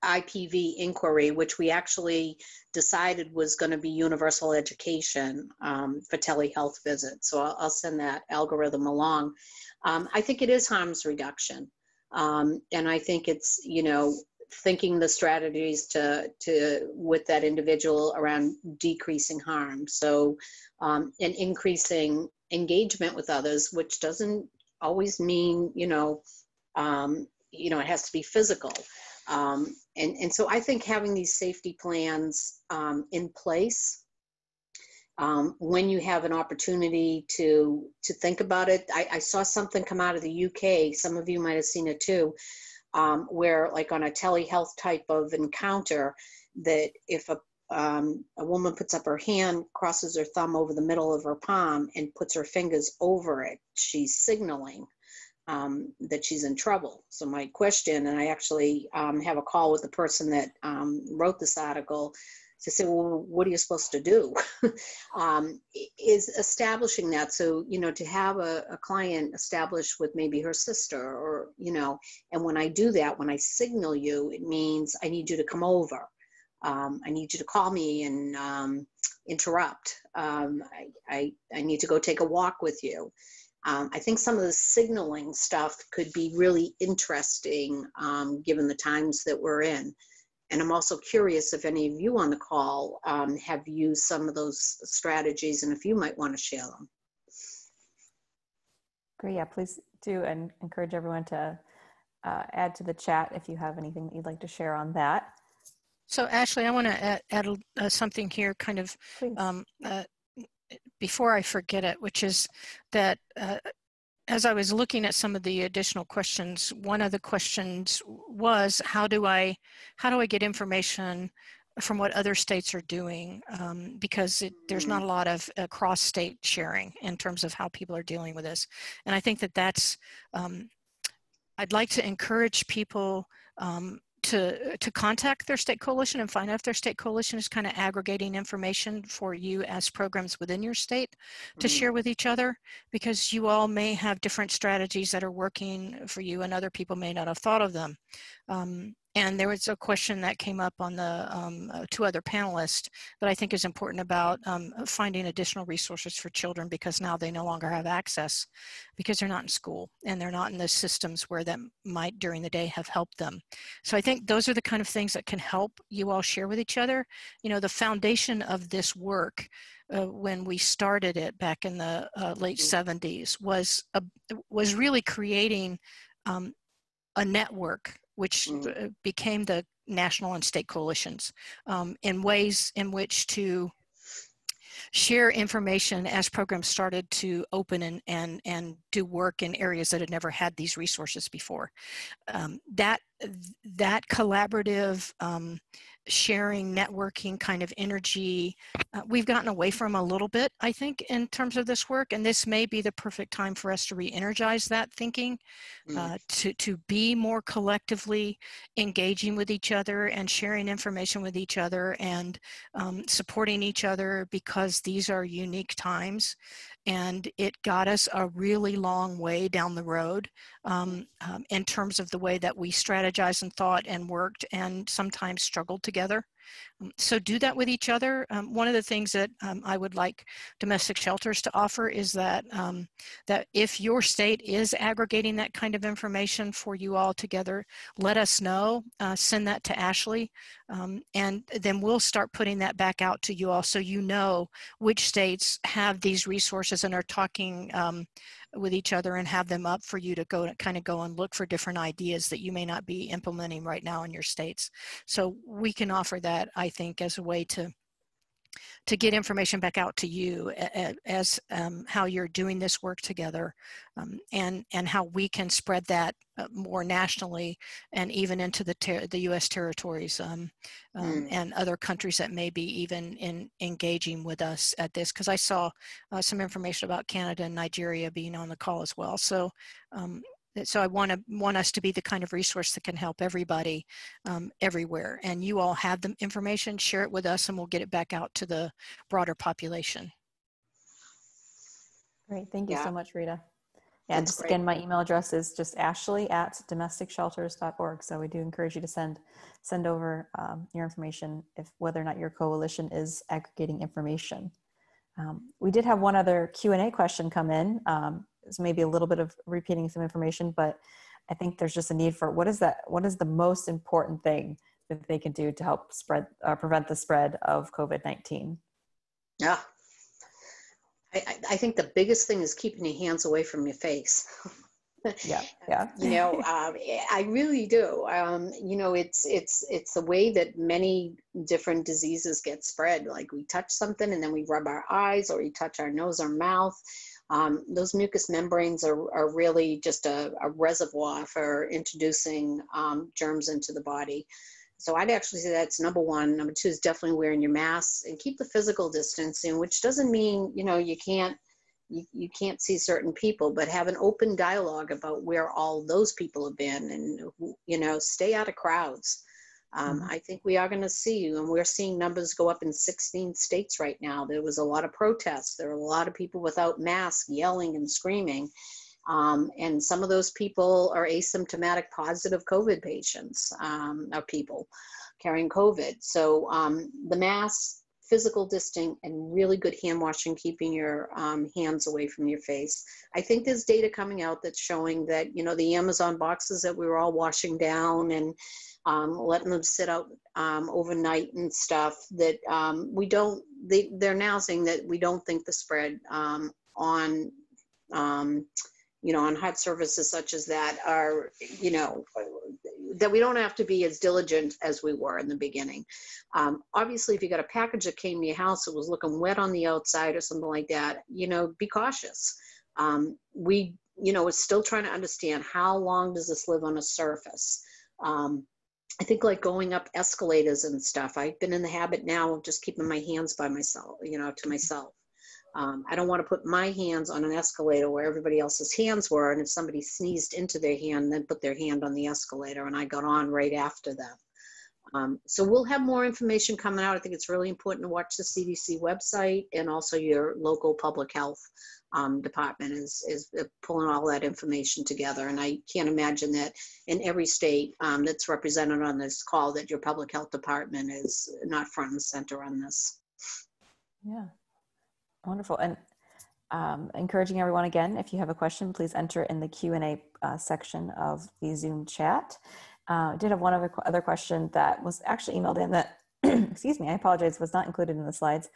I P V inquiry, which we actually decided was going to be universal education um, for telehealth visits. So I'll, I'll send that algorithm along. Um, I think it is harms reduction. Um, and I think it's, you know, thinking the strategies to, to with that individual around decreasing harm. So um, and increasing engagement with others, which doesn't always mean, you know, um, you know, it has to be physical. Um, and, and so I think having these safety plans um, in place, um, when you have an opportunity to, to think about it, I, I saw something come out of the U K, some of you might have seen it too, um, where like on a telehealth type of encounter, that if a, um, a woman puts up her hand, crosses her thumb over the middle of her palm and puts her fingers over it, she's signaling Um, that she's in trouble. So my question, and I actually um, have a call with the person that um, wrote this article to say, well, what are you supposed to do? um, is establishing that. So, you know, to have a, a client established with maybe her sister or, you know, and when I do that, when I signal you, it means I need you to come over. Um, I need you to call me and um, interrupt. Um, I, I, I need to go take a walk with you. Um, I think some of the signaling stuff could be really interesting um, given the times that we're in. And I'm also curious if any of you on the call um, have used some of those strategies and if you might want to share them. Great, yeah, please do, and encourage everyone to uh, add to the chat if you have anything that you'd like to share on that. So Ashley, I want to add, add uh, something here kind of um, uh, before I forget it, which is that uh, as I was looking at some of the additional questions, one of the questions was, how do I, how do I get information from what other states are doing? Um, because it, there's not a lot of uh, cross-state sharing in terms of how people are dealing with this. And I think that that's, um, I'd like to encourage people um, to, to contact their state coalition and find out if their state coalition is kind of aggregating information for you as programs within your state to mm-hmm. share with each other, because you all may have different strategies that are working for you and other people may not have thought of them. Um, and there was a question that came up on the um, two other panelists that I think is important about um, finding additional resources for children, because now they no longer have access because they're not in school and they're not in those systems where that might during the day have helped them. So I think those are the kind of things that can help you all share with each other. You know, the foundation of this work Uh, when we started it back in the uh, late seventies was a, was really creating um, a network, which mm. became the national and state coalitions um, in ways in which to share information as programs started to open and, and, and do work in areas that had never had these resources before. Um, that, that collaborative um, sharing, networking kind of energy, uh, we've gotten away from a little bit, I think, in terms of this work, and this may be the perfect time for us to re-energize that thinking, uh, mm. to, to be more collectively engaging with each other and sharing information with each other and um, supporting each other, because these are unique times. And it got us a really long way down the road um, um, in terms of the way that we strategized and thought and worked and sometimes struggled together. So do that with each other. Um, one of the things that um, I would like domestic shelters to offer is that, um, that if your state is aggregating that kind of information for you all together, let us know, uh, send that to Ashley, um, and then we'll start putting that back out to you all so you know which states have these resources and are talking um, with each other and have them up for you to go to kind of go and look for different ideas that you may not be implementing right now in your states. So we can offer that, I think, as a way to to get information back out to you as um, how you're doing this work together um, and and how we can spread that more nationally and even into the ter the U S territories um, um, mm. and other countries that may be even in engaging with us at this, because I saw uh, some information about Canada and Nigeria being on the call as well. So um, so I want to want us to be the kind of resource that can help everybody um, everywhere, and you all have the information, share it with us, and we'll get it back out to the broader population. Great, thank you yeah. so much, Rita. Yeah, just great. Again, my email address is just ashley at domestic shelters dot org. So we do encourage you to send send over um, your information if whether or not your coalition is aggregating information. Um, we did have one other Q and A question come in. Um, it's maybe a little bit of repeating some information, but I think there's just a need for what is that? What is the most important thing that they can do to help spread or uh, prevent the spread of COVID nineteen? Yeah. I, I think the biggest thing is keeping your hands away from your face. yeah, yeah. you know, um, I really do. Um, you know, it's it's it's the way that many different diseases get spread. Like we touch something and then we rub our eyes, or we touch our nose or mouth. Um, those mucous membranes are, are really just a, a reservoir for introducing um, germs into the body. So I'd actually say that's number one. Number two is definitely wearing your masks and keep the physical distancing, which doesn't mean, you know, you can't, you, you can't see certain people, but have an open dialogue about where all those people have been and, you know, stay out of crowds. Um, mm-hmm. I think we are going to see you, and we're seeing numbers go up in sixteen states right now. There was a lot of protests. There were a lot of people without masks yelling and screaming. Um, and some of those people are asymptomatic positive COVID patients, um, or people carrying COVID. So um, the mask, physical distancing, and really good hand washing, keeping your um, hands away from your face. I think there's data coming out that's showing that, you know, the Amazon boxes that we were all washing down and um, letting them sit out um, overnight and stuff, that um, we don't, they, they're now saying that we don't think the spread um, on, um, you know, on hot surfaces such as that are, you know, that we don't have to be as diligent as we were in the beginning. Um, obviously, if you got a package that came to your house, it was looking wet on the outside or something like that, you know, be cautious. Um, we, you know, we're still trying to understand how long does this live on a surface. Um, I think like going up escalators and stuff, I've been in the habit now of just keeping my hands by myself, you know, to myself. Um, I don't want to put my hands on an escalator where everybody else's hands were, and if somebody sneezed into their hand, then put their hand on the escalator, and I got on right after them. Um, so we'll have more information coming out. I think it's really important to watch the C D C website, and also your local public health um, department is, is pulling all that information together. And I can't imagine that in every state um, that's represented on this call that your public health department is not front and center on this. Yeah. Wonderful. And um, encouraging everyone again, if you have a question, please enter in the Q and A uh, section of the Zoom chat. Uh, I did have one other, other question that was actually emailed in that, excuse me, I apologize, was not included in the slides,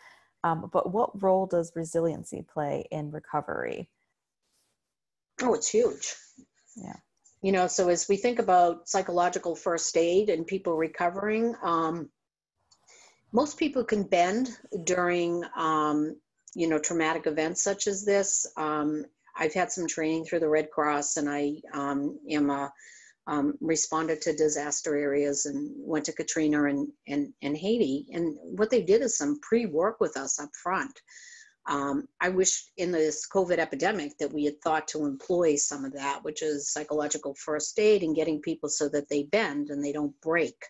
um, but what role does resiliency play in recovery? Oh, it's huge. Yeah. You know, so as we think about psychological first aid and people recovering, um, most people can bend during um, you know, traumatic events such as this. Um, I've had some training through the Red Cross, and I um, am a um, responder to disaster areas, and went to Katrina and, and, and Haiti. And what they did is some pre-work with us up front. Um, I wish in this COVID epidemic that we had thought to employ some of that, which is psychological first aid and getting people so that they bend and they don't break.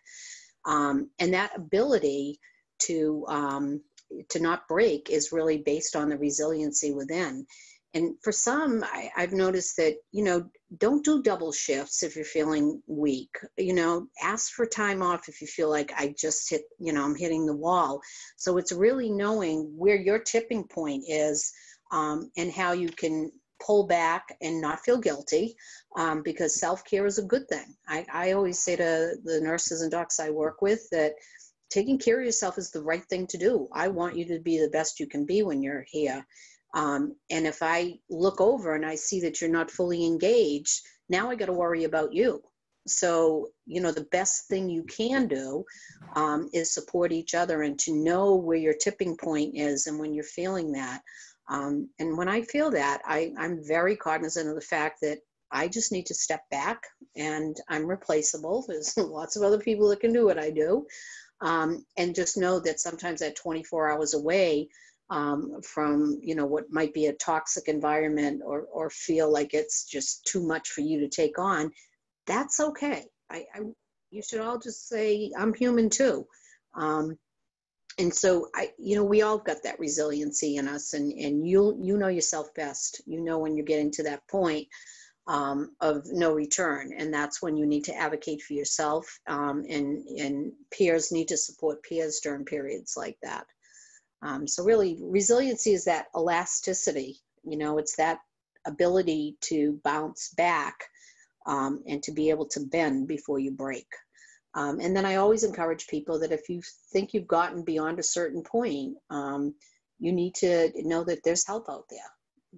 Um, and that ability to, um, to not break is really based on the resiliency within. And for some, I, I've noticed that, you know, don't do double shifts if you're feeling weak. You know, ask for time off if you feel like I just hit, you know, I'm hitting the wall. So it's really knowing where your tipping point is um, and how you can pull back and not feel guilty, um, because self-care is a good thing. I, I always say to the nurses and docs I work with that taking care of yourself is the right thing to do. I want you to be the best you can be when you're here. Um, and if I look over and I see that you're not fully engaged, now I got to worry about you. So, you know, the best thing you can do um, is support each other and to know where your tipping point is and when you're feeling that. Um, and when I feel that, I, I'm very cognizant of the fact that I just need to step back, and I'm replaceable. There's lots of other people that can do what I do. Um, and just know that sometimes that twenty-four hours away um, from, you know, what might be a toxic environment, or, or feel like it's just too much for you to take on, that's okay. I, I you should all just say, I'm human too. Um, and so, I, you know, we all got that resiliency in us, and, and you'll, you know yourself best. You know when you're getting to that point Um, of no return, and that's when you need to advocate for yourself, um, and, and peers need to support peers during periods like that. Um, so really, resiliency is that elasticity, you know, it's that ability to bounce back um, and to be able to bend before you break. Um, and then I always encourage people that if you think you've gotten beyond a certain point, um, you need to know that there's help out there.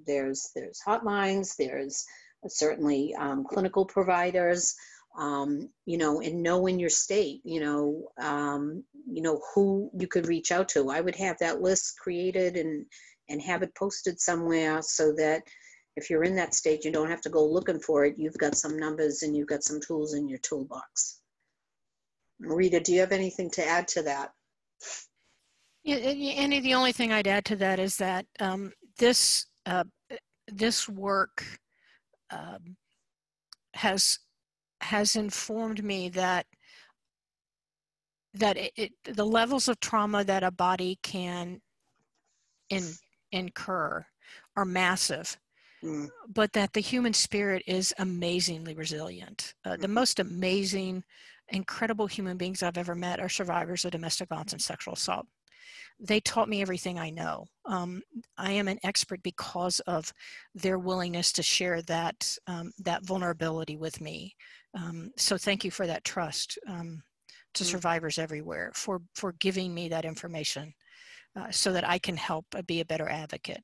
There's, there's hotlines, there's certainly um, clinical providers, um, you know, and know in your state, you know, um, you know, who you could reach out to. I would have that list created and, and have it posted somewhere so that if you're in that state, you don't have to go looking for it. You've got some numbers and you've got some tools in your toolbox. Rita, do you have anything to add to that? Yeah, Annie, the only thing I'd add to that is that um, this, uh, this work Um, has has informed me that that it, it, the levels of trauma that a body can in, incur are massive, mm. but that the human spirit is amazingly resilient. Uh, the most amazing, incredible human beings I've ever met are survivors of domestic violence and sexual assault. they taught me everything I know. Um, I am an expert because of their willingness to share that, um, that vulnerability with me. Um, so thank you for that trust um, to survivors everywhere, for, for giving me that information uh, so that I can help be a better advocate.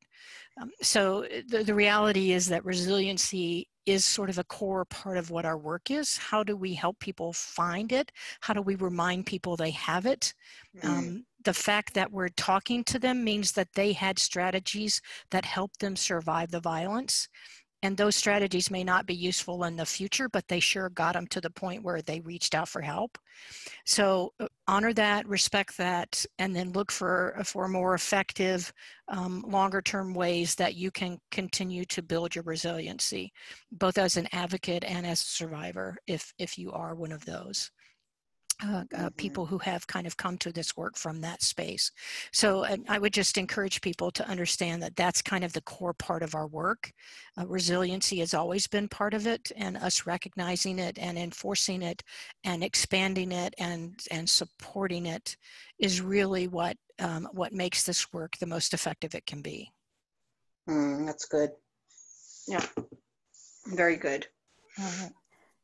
Um, so the, the reality is that resiliency is sort of a core part of what our work is. How do we help people find it? How do we remind people they have it? Mm. Um, the fact that we're talking to them means that they had strategies that helped them survive the violence. And those strategies may not be useful in the future, but they sure got them to the point where they reached out for help. So honor that, respect that, and then look for, for more effective, um, longer term ways that you can continue to build your resiliency, both as an advocate and as a survivor, if, if you are one of those. Uh, uh, people who have kind of come to this work from that space. So uh, I would just encourage people to understand that that's kind of the core part of our work. Uh, resiliency has always been part of it, and us recognizing it and enforcing it and expanding it and, and supporting it is really what, um, what makes this work the most effective it can be. Mm, that's good. Yeah, very good. Mm-hmm.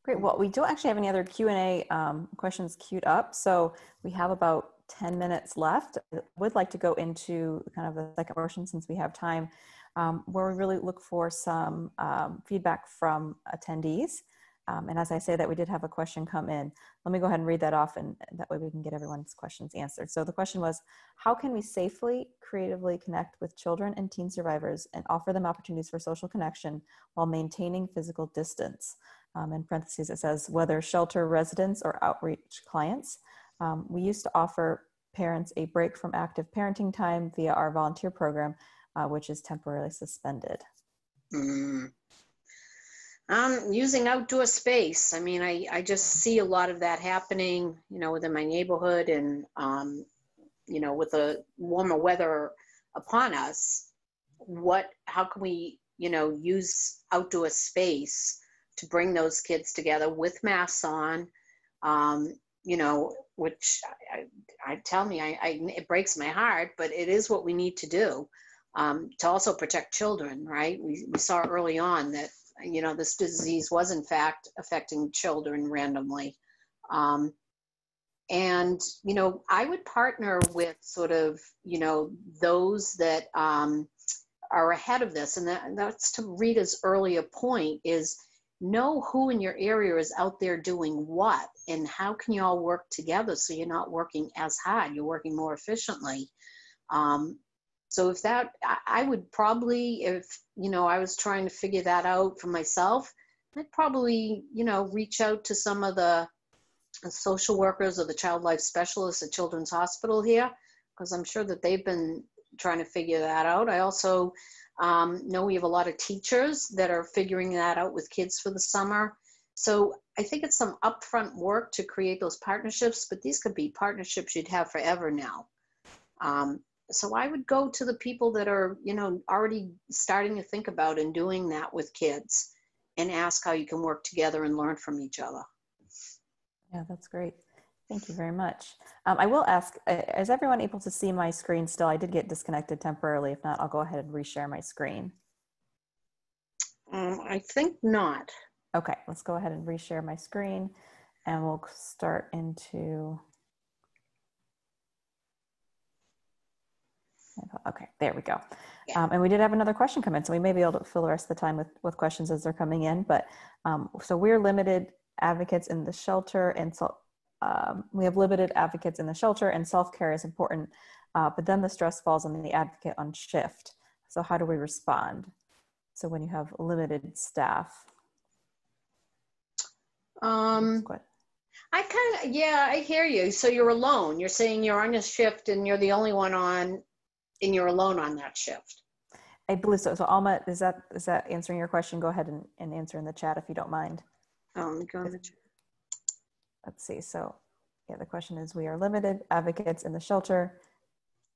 Great. Well, we don't actually have any other Q and A um, questions queued up, so we have about ten minutes left. I would like to go into kind of the second portion, since we have time, um, where we really look for some um, feedback from attendees. Um, and as I say that, we did have a question come in. Let me go ahead and read that off, and that way we can get everyone's questions answered. So the question was, how can we safely, creatively connect with children and teen survivors and offer them opportunities for social connection while maintaining physical distance? Um, in parentheses, it says, whether shelter residents or outreach clients, um, we used to offer parents a break from active parenting time via our volunteer program, uh, which is temporarily suspended. Mm. Um, using outdoor space. I mean, I, I just see a lot of that happening, you know, within my neighborhood, and, um, you know, with the warmer weather upon us, what, how can we, you know, use outdoor space to bring those kids together with masks on, um, you know, which I, I, I tell me, I, I, it breaks my heart, but it is what we need to do um, to also protect children, right? We, we saw early on that, you know, this disease was in fact affecting children randomly. Um, and, you know, I would partner with sort of, you know, those that um, are ahead of this. And that, that's to Rita's earlier point, is know who in your area is out there doing what, and how can you all work together so you're not working as hard, you're working more efficiently. Um, so if that, I, I would probably, if, you know, I was trying to figure that out for myself, I'd probably, you know, reach out to some of the social workers or the child life specialists at Children's Hospital here, because I'm sure that they've been trying to figure that out. I also Um, know we have a lot of teachers that are figuring that out with kids for the summer. So I think it's some upfront work to create those partnerships, but these could be partnerships you'd have forever now. Um, so I would go to the people that are, you know, already starting to think about and doing that with kids, and ask how you can work together and learn from each other. Yeah, that's great. Thank you very much. Um, I will ask, is everyone able to see my screen still? I did get disconnected temporarily. If not, I'll go ahead and reshare my screen. Um, I think not. Okay, let's go ahead and reshare my screen, and we'll start into, okay, there we go. Yeah. Um, and we did have another question come in, so we may be able to fill the rest of the time with, with questions as they're coming in. But um, so we're limited advocates in the shelter, and so Um, we have limited advocates in the shelter, and self-care is important, uh, but then the stress falls on the advocate on shift. So how do we respond? So when you have limited staff. Um, I kind of, yeah, I hear you. So you're alone. You're saying you're on a shift and you're the only one on, and you're alone on that shift. I believe so. So Alma, is that, is that answering your question? Go ahead and, and answer in the chat if you don't mind. Um, go in the chat. Let's see. So yeah, the question is, we are limited advocates in the shelter,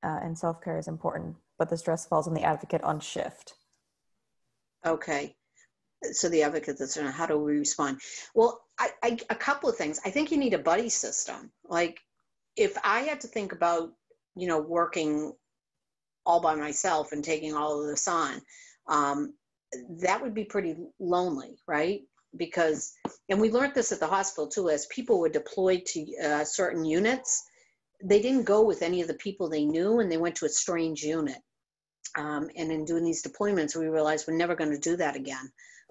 uh, and self-care is important, but the stress falls on the advocate on shift. Okay. So the advocate that's on, how do we respond? Well, I, I, a couple of things. I think you need a buddy system. Like if I had to think about you know, working all by myself and taking all of this on, um, that would be pretty lonely, right? Because, and we learned this at the hospital too, as people were deployed to uh, certain units, they didn't go with any of the people they knew, and they went to a strange unit. Um, and in doing these deployments, we realized we're never going to do that again.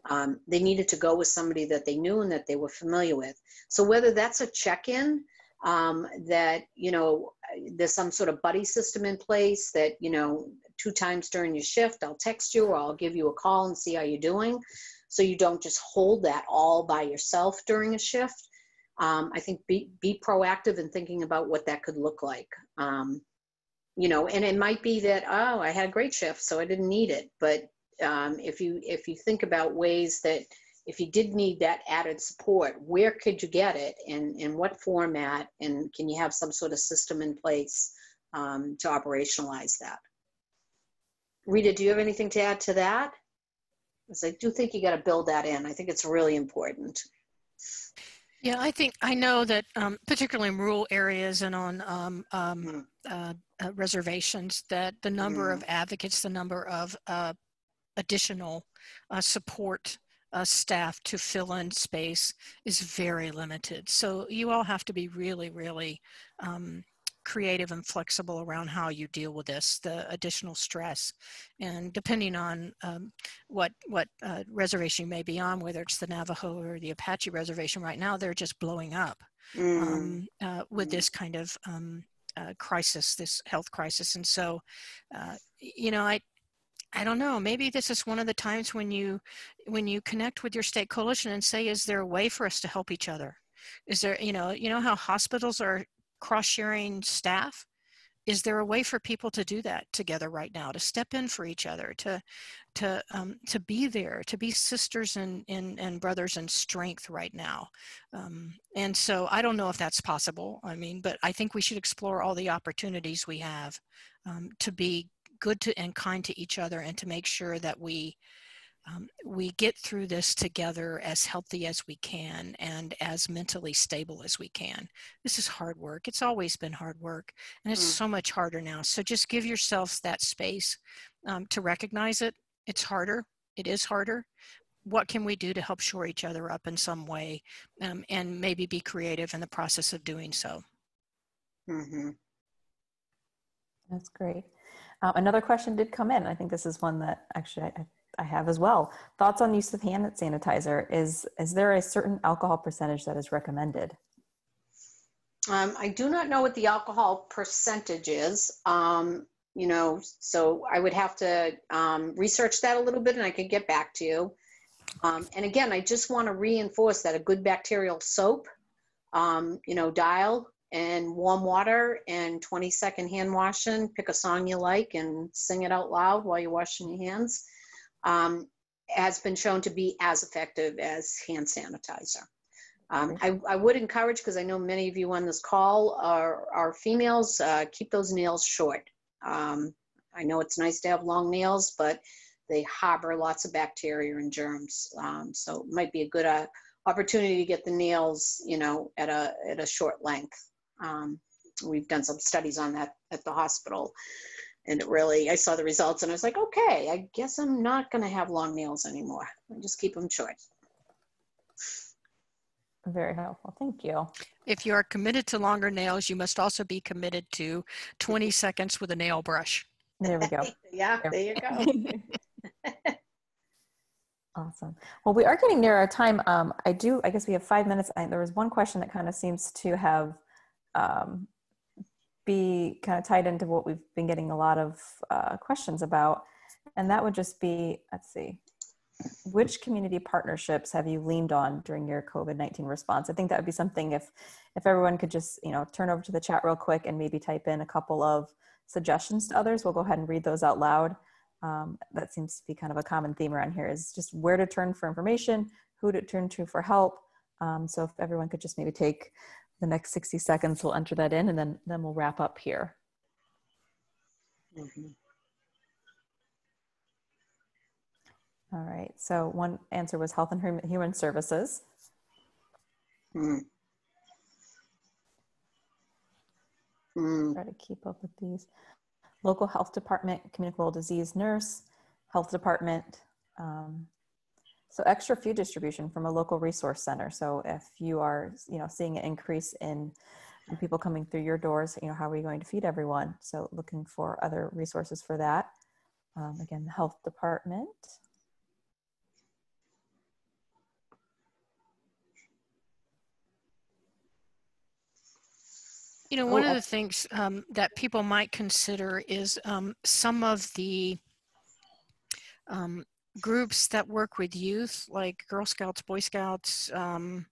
Um, they needed to go with somebody that they knew and that they were familiar with. So whether that's a check-in, um, that, you know, there's some sort of buddy system in place that, you know, two times during your shift, I'll text you or I'll give you a call and see how you're doing. So you don't just hold that all by yourself during a shift. Um, I think be, be proactive in thinking about what that could look like. Um, you know, and it might be that, oh, I had a great shift, so I didn't need it. But um, if you if you think about ways that if you did need that added support, where could you get it, and in what format, and can you have some sort of system in place um, to operationalize that? Rita, do you have anything to add to that? Because I do think you got to build that in. I think it's really important. Yeah, I think I know that um, particularly in rural areas and on um, um, uh, uh, reservations, that the number mm. of advocates, the number of uh, additional uh, support uh, staff to fill in space is very limited. So you all have to be really, really um, creative and flexible around how you deal with this, the additional stress. And depending on um, what what uh, reservation you may be on, whether it's the Navajo or the Apache reservation right now, they're just blowing up mm. um, uh, with mm. this kind of um, uh, crisis, this health crisis. And so, uh, you know, I I don't know, maybe this is one of the times when you when you connect with your state coalition and say, is there a way for us to help each other? Is there, you know, you know how hospitals are cross-sharing staff? Is there a way for people to do that together right now, to step in for each other, to to um, to be there, to be sisters and, and, and brothers in strength right now? Um, and so I don't know if that's possible. I mean, but I think we should explore all the opportunities we have um, to be good to and kind to each other, and to make sure that we Um, we get through this together as healthy as we can and as mentally stable as we can. This is hard work. It's always been hard work, and it's mm. so much harder now. So just give yourselves that space um, to recognize it. It's harder. It is harder. What can we do to help shore each other up in some way, um, and maybe be creative in the process of doing so? Mm-hmm. That's great. Uh, another question did come in. I think this is one that actually I, I I have as well. Thoughts on use of hand sanitizer? Is is there a certain alcohol percentage that is recommended? Um, I do not know what the alcohol percentage is. Um, you know, so I would have to um, research that a little bit, and I could get back to you. Um, and again, I just want to reinforce that a good bacterial soap, um, you know, dial and warm water and twenty second hand washing. Pick a song you like and sing it out loud while you're washing your hands. Um, has been shown to be as effective as hand sanitizer. Um, I, I would encourage, because I know many of you on this call are, are females, uh, keep those nails short. Um, I know it's nice to have long nails, but they harbor lots of bacteria and germs. Um, so it might be a good uh, opportunity to get the nails, you know, at a, at a short length. Um, we've done some studies on that at the hospital. And it really, I saw the results and I was like, okay, I guess I'm not going to have long nails anymore. I'll just keep them short. Very helpful. Thank you. If you are committed to longer nails, you must also be committed to twenty seconds with a nail brush. There we go. Yeah, there, there you go. Awesome. Well, we are getting near our time. Um, I do, I guess we have five minutes. I, there was one question that kind of seems to have, um, be kind of tied into what we've been getting a lot of uh, questions about, and that would just be, let's see, which community partnerships have you leaned on during your COVID nineteen response? I think that would be something if if everyone could just, you know, turn over to the chat real quick and maybe type in a couple of suggestions to others. We'll go ahead and read those out loud. Um, that seems to be kind of a common theme around here, is just where to turn for information, who to turn to for help. Um, so if everyone could just maybe take the next sixty seconds, we'll enter that in, and then, then we'll wrap up here. Mm-hmm. All right, so one answer was Health and Human Services. Mm. Mm. Try to keep up with these. Local health department, communicable disease nurse, health department. Um, so extra food distribution from a local resource center. So if you are, you know, seeing an increase in people coming through your doors, you know, how are you going to feed everyone? So looking for other resources for that. Um, again, the health department. You know, one oh, of the things um, that people might consider is um, some of the um, groups that work with youth, like Girl Scouts, Boy Scouts, um,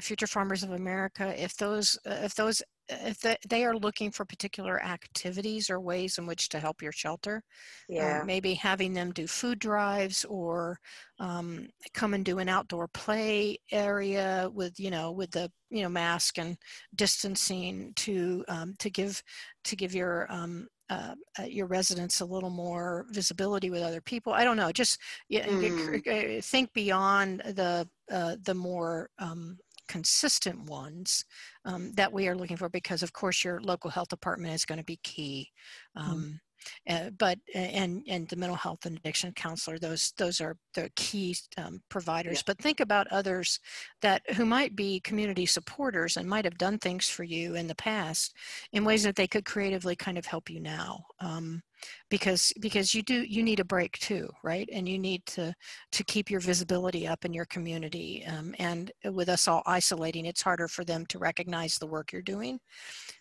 Future Farmers of America, if those, if those, if the, they are looking for particular activities or ways in which to help your shelter. Yeah. Um, maybe having them do food drives or um, come and do an outdoor play area with, you know, with the, you know, mask and distancing to, um, to give, to give your, um, uh, your residents a little more visibility with other people. I don't know, just yeah, mm. think beyond the, uh, the more, um, consistent ones um, that we are looking for, because of course your local health department is going to be key, um, mm. uh, but and and the mental health and addiction counselor, those those are the key um, providers. Yeah. But think about others that who might be community supporters and might have done things for you in the past in ways that they could creatively kind of help you now, um, because because you do you need a break too, right? And you need to to keep your visibility up in your community, um, and with us all isolating, it's harder for them to recognize the work you're doing.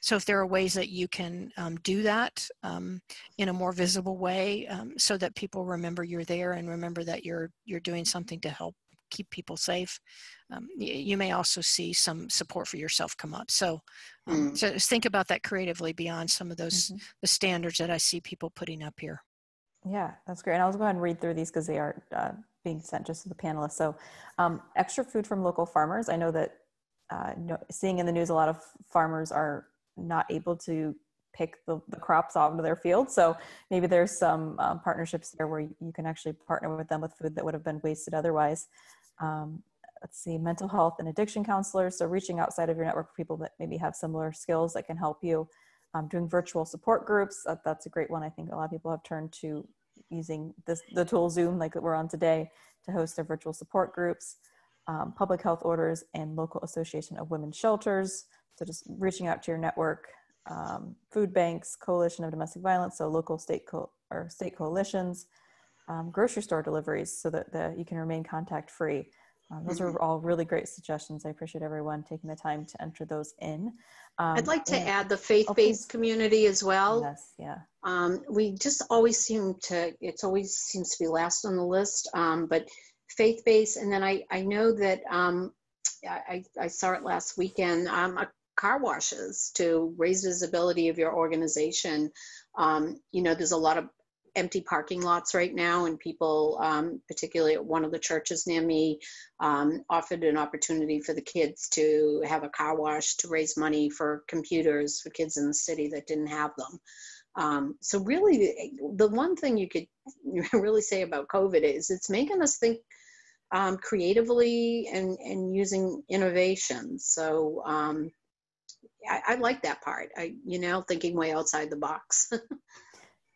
So if there are ways that you can um, do that um, in a more visible way, um, so that people remember you're there and remember that you're you're doing something to help keep people safe, um, you may also see some support for yourself come up. So Um, so think about that creatively beyond some of those mm-hmm. the standards that I see people putting up here. Yeah, that's great. And I'll go ahead and read through these because they are uh, being sent just to the panelists. So um, extra food from local farmers. I know that uh, no, seeing in the news, a lot of farmers are not able to pick the, the crops off into their field. So maybe there's some um, partnerships there where you can actually partner with them with food that would have been wasted otherwise. Um, Let's see, mental health and addiction counselors. So reaching outside of your network for people that maybe have similar skills that can help you. Um, doing virtual support groups. That, that's a great one. I think a lot of people have turned to using this, the tool Zoom, like that we're on today, to host their virtual support groups. Um, public health orders and local association of women's shelters. So just reaching out to your network. Um, food banks, coalition of domestic violence. So local state co or state coalitions. Um, grocery store deliveries so that the, you can remain contact free. Um, those are all really great suggestions. I appreciate everyone taking the time to enter those in. Um, I'd like to and, add the faith-based oh, community as well. Yes, yeah. Um, we just always seem to, it always seems to be last on the list, um, but faith-based, and then I, I know that, um, I, I saw it last weekend, um, car washes to raise visibility of your organization. Um, you know, there's a lot of empty parking lots right now, and people, um, particularly at one of the churches near me, um, offered an opportunity for the kids to have a car wash to raise money for computers for kids in the city that didn't have them. Um, so really, the one thing you could really say about COVID is it's making us think um, creatively and, and using innovation. So um, I, I like that part, I, you know, thinking way outside the box.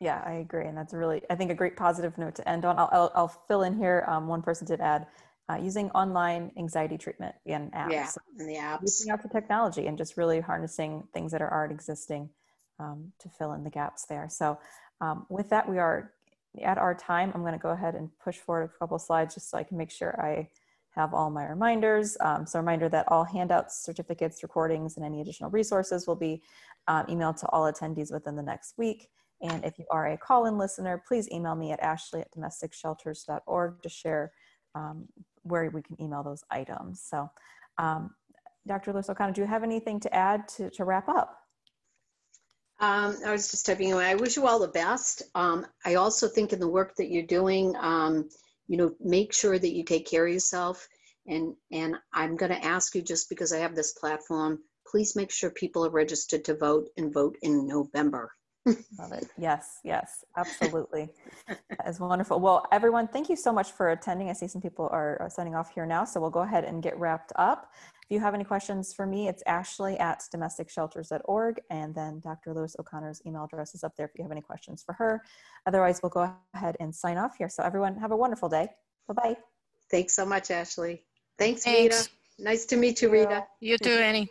Yeah, I agree. And that's really, I think, a great positive note to end on. I'll, I'll, I'll fill in here. Um, one person did add uh, using online anxiety treatment and apps. Yeah, and the apps. Using out the technology and just really harnessing things that are already existing um, to fill in the gaps there. So um, with that, we are at our time. I'm going to go ahead and push forward a couple slides just so I can make sure I have all my reminders. Um, so reminder that all handouts, certificates, recordings, and any additional resources will be um, emailed to all attendees within the next week. And if you are a call-in listener, please email me at ashley at domestic shelters dot org to share um, where we can email those items. So um, Doctor Lewis-O'Connor, do you have anything to add to, to wrap up? Um, I was just typing away. I wish you all the best. Um, I also think in the work that you're doing, um, you know, make sure that you take care of yourself. And, and I'm gonna ask you, just because I have this platform, please make sure people are registered to vote and vote in November. Love it. Yes, yes, absolutely. That is wonderful. Well, everyone, thank you so much for attending. I see some people are, are signing off here now, so we'll go ahead and get wrapped up. If you have any questions for me, it's Ashley at domestic shelters dot org, and then Doctor Lewis-O'Connor's email address is up there if you have any questions for her. Otherwise, we'll go ahead and sign off here. So everyone, have a wonderful day. Bye-bye. Thanks so much, Ashley. Thanks, Thanks. Rita. Nice to meet you, Rita. You too, Annie.